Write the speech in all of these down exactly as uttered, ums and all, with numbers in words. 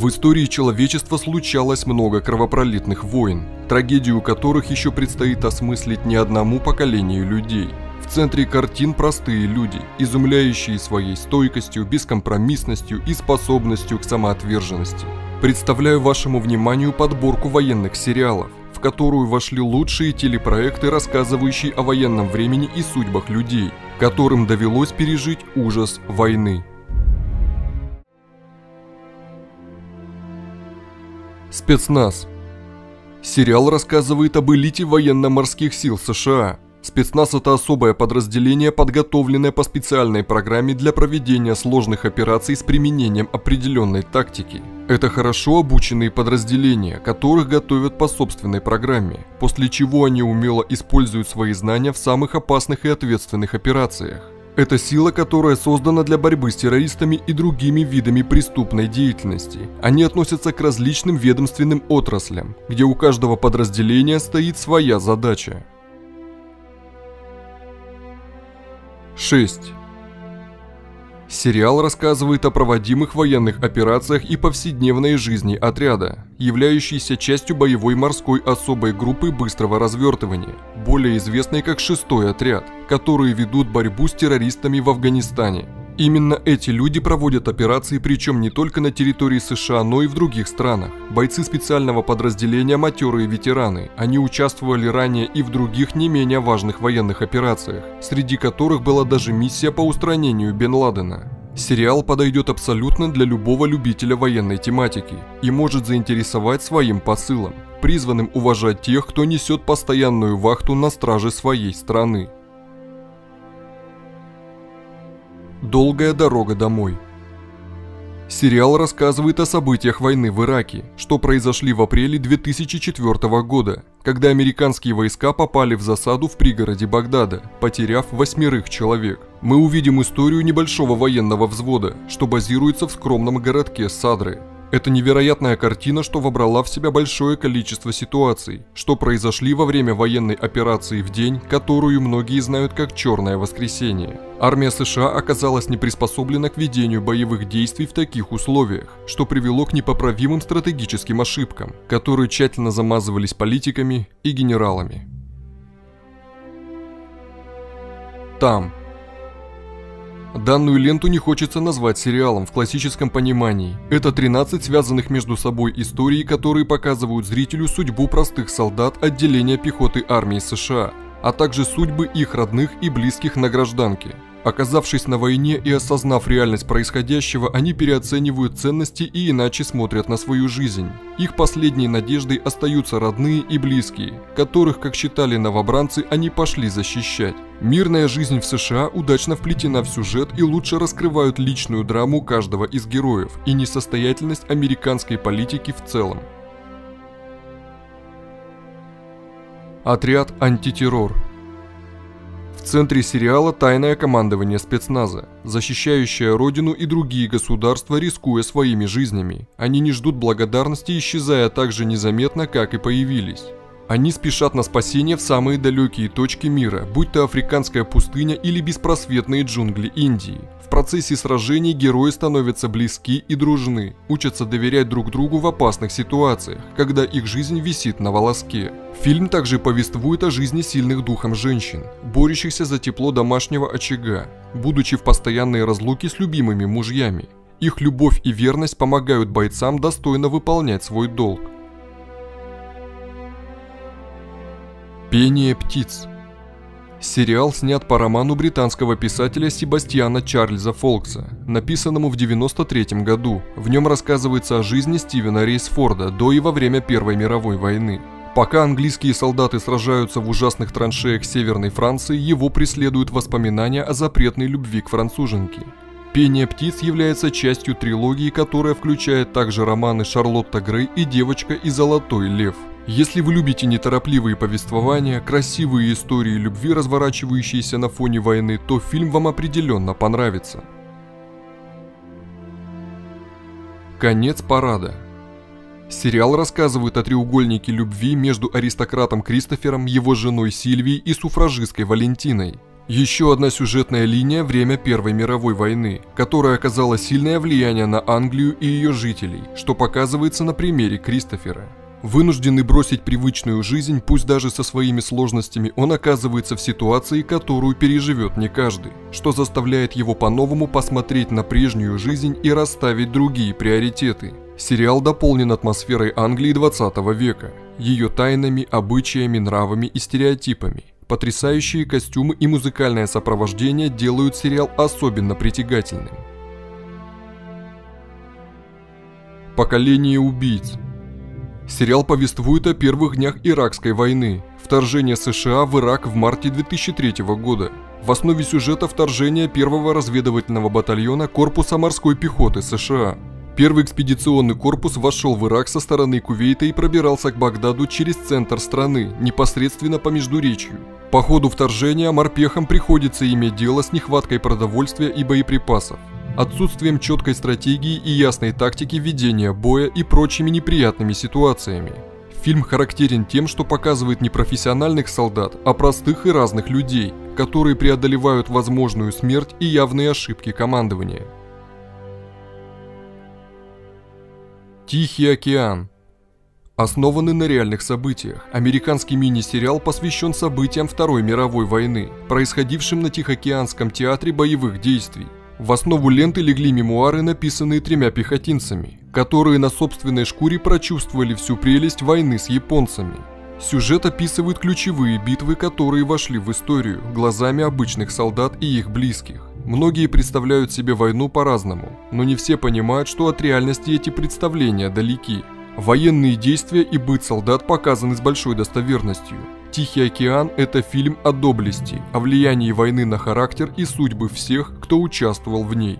В истории человечества случалось много кровопролитных войн, трагедию которых еще предстоит осмыслить не одному поколению людей. В центре картин простые люди, изумляющие своей стойкостью, бескомпромиссностью и способностью к самоотверженности. Представляю вашему вниманию подборку военных сериалов, в которую вошли лучшие телепроекты, рассказывающие о военном времени и судьбах людей, которым довелось пережить ужас войны. Спецназ. Сериал рассказывает об элите военно-морских сил США. Спецназ – это особое подразделение, подготовленное по специальной программе для проведения сложных операций с применением определенной тактики. Это хорошо обученные подразделения, которых готовят по собственной программе, после чего они умело используют свои знания в самых опасных и ответственных операциях. Это сила, которая создана для борьбы с террористами и другими видами преступной деятельности. Они относятся к различным ведомственным отраслям, где у каждого подразделения стоит своя задача. шесть. Сериал рассказывает о проводимых военных операциях и повседневной жизни отряда, являющейся частью боевой морской особой группы быстрого развертывания, более известной как «Шестой отряд», которые ведут борьбу с террористами в Афганистане. Именно эти люди проводят операции, причем не только на территории США, но и в других странах. Бойцы специального подразделения – матерые ветераны. Они участвовали ранее и в других не менее важных военных операциях, среди которых была даже миссия по устранению Бен Ладена. Сериал подойдет абсолютно для любого любителя военной тематики и может заинтересовать своим посылом, призванным уважать тех, кто несет постоянную вахту на страже своей страны. «Долгая дорога домой». Сериал рассказывает о событиях войны в Ираке, что произошли в апреле две тысячи четвёртого года, когда американские войска попали в засаду в пригороде Багдада, потеряв восьмерых человек. Мы увидим историю небольшого военного взвода, что базируется в скромном городке Садры. Это невероятная картина, что вобрала в себя большое количество ситуаций, что произошли во время военной операции в день, которую многие знают как «Черное воскресенье». Армия США оказалась не приспособлена к ведению боевых действий в таких условиях, что привело к непоправимым стратегическим ошибкам, которые тщательно замазывались политиками и генералами. Там. Данную ленту не хочется назвать сериалом в классическом понимании. Это тринадцать связанных между собой историй, которые показывают зрителю судьбу простых солдат отделения пехоты армии США, а также судьбы их родных и близких на гражданке. Оказавшись на войне и осознав реальность происходящего, они переоценивают ценности и иначе смотрят на свою жизнь. Их последней надеждой остаются родные и близкие, которых, как считали новобранцы, они пошли защищать. Мирная жизнь в США удачно вплетена в сюжет и лучше раскрывают личную драму каждого из героев и несостоятельность американской политики в целом. Отряд «Антитеррор». В центре сериала тайное командование спецназа, защищающее родину и другие государства, рискуя своими жизнями. Они не ждут благодарности, исчезая так же незаметно, как и появились. Они спешат на спасение в самые далекие точки мира, будь то африканская пустыня или беспросветные джунгли Индии. В процессе сражений герои становятся близки и дружны, учатся доверять друг другу в опасных ситуациях, когда их жизнь висит на волоске. Фильм также повествует о жизни сильных духом женщин, борющихся за тепло домашнего очага, будучи в постоянной разлуке с любимыми мужьями. Их любовь и верность помогают бойцам достойно выполнять свой долг. «Пение птиц». Сериал снят по роману британского писателя Себастьяна Чарльза Фолкса, написанному в девяносто третьем году. В нем рассказывается о жизни Стивена Рейсфорда до и во время Первой мировой войны. Пока английские солдаты сражаются в ужасных траншеях Северной Франции, его преследуют воспоминания о запретной любви к француженке. «Пение птиц» является частью трилогии, которая включает также романы «Шарлотта Грей» и «Девочка и Золотой Лев». Если вы любите неторопливые повествования, красивые истории любви, разворачивающиеся на фоне войны, то фильм вам определенно понравится. Конец парада. Сериал рассказывает о треугольнике любви между аристократом Кристофером, его женой Сильвией и суфражисткой Валентиной. Еще одна сюжетная линия – время Первой мировой войны, которая оказала сильное влияние на Англию и ее жителей, что показывается на примере Кристофера. Вынужденный бросить привычную жизнь, пусть даже со своими сложностями, он оказывается в ситуации, которую переживет не каждый, что заставляет его по-новому посмотреть на прежнюю жизнь и расставить другие приоритеты. Сериал дополнен атмосферой Англии двадцатого века, ее тайнами, обычаями, нравами и стереотипами. Потрясающие костюмы и музыкальное сопровождение делают сериал особенно притягательным. «Поколение убийц». Сериал повествует о первых днях Иракской войны, вторжение США в Ирак в марте две тысячи третьего года. В основе сюжета вторжение первого разведывательного батальона Корпуса морской пехоты США. Первый экспедиционный корпус вошел в Ирак со стороны Кувейта и пробирался к Багдаду через центр страны, непосредственно по Междуречью. По ходу вторжения морпехам приходится иметь дело с нехваткой продовольствия и боеприпасов, отсутствием четкой стратегии и ясной тактики ведения боя и прочими неприятными ситуациями. Фильм характерен тем, что показывает не профессиональных солдат, а простых и разных людей, которые преодолевают возможную смерть и явные ошибки командования. «Тихий океан». Основанный на реальных событиях, американский мини-сериал посвящен событиям Второй мировой войны, происходившим на Тихоокеанском театре боевых действий. В основу ленты легли мемуары, написанные тремя пехотинцами, которые на собственной шкуре прочувствовали всю прелесть войны с японцами. Сюжет описывает ключевые битвы, которые вошли в историю, глазами обычных солдат и их близких. Многие представляют себе войну по-разному, но не все понимают, что от реальности эти представления далеки. Военные действия и быт солдат показаны с большой достоверностью. «Тихий океан» – это фильм о доблести, о влиянии войны на характер и судьбы всех, кто участвовал в ней.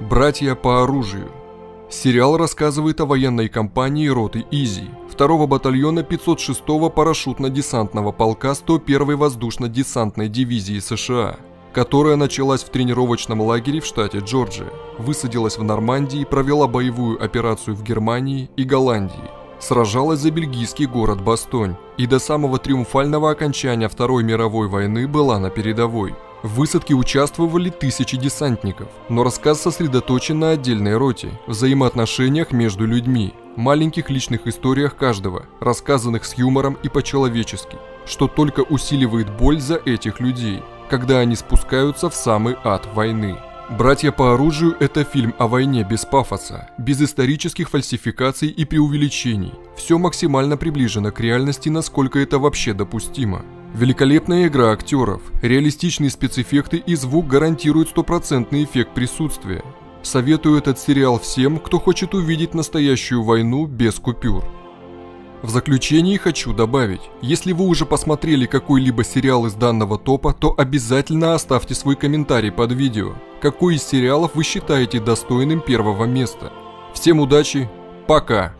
«Братья по оружию». Сериал рассказывает о военной кампании роты «Изи», второго батальона пятьсот шестого парашютно-десантного полка сто первой воздушно-десантной дивизии США, которая началась в тренировочном лагере в штате Джорджия, высадилась в Нормандии, провела боевую операцию в Германии и Голландии. Сражалась за бельгийский город Бастонь и до самого триумфального окончания Второй мировой войны была на передовой. В высадке участвовали тысячи десантников, но рассказ сосредоточен на отдельной роте, взаимоотношениях между людьми, маленьких личных историях каждого, рассказанных с юмором и по-человечески, что только усиливает боль за этих людей, когда они спускаются в самый ад войны. «Братья по оружию» – это фильм о войне без пафоса, без исторических фальсификаций и преувеличений. Все максимально приближено к реальности, насколько это вообще допустимо. Великолепная игра актеров, реалистичные спецэффекты и звук гарантируют стопроцентный эффект присутствия. Советую этот сериал всем, кто хочет увидеть настоящую войну без купюр. В заключение хочу добавить, если вы уже посмотрели какой-либо сериал из данного топа, то обязательно оставьте свой комментарий под видео, какой из сериалов вы считаете достойным первого места. Всем удачи, пока!